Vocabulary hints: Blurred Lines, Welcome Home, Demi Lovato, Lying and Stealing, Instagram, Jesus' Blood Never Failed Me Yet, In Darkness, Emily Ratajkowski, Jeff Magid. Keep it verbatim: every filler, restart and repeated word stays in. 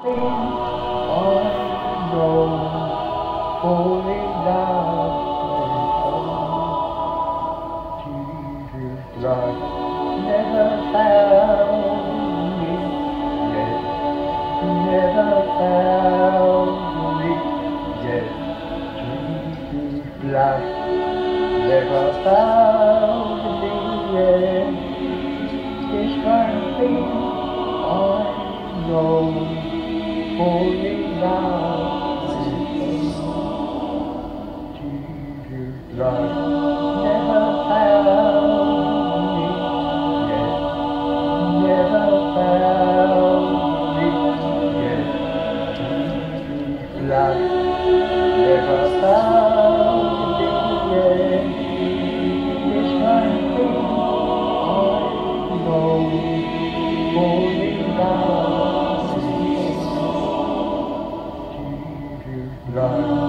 Jesus' blood never failed me yet, never failed me yet. Jesus' blood never failed me yet. This one thing I know, only love is Jesus' blood. Love.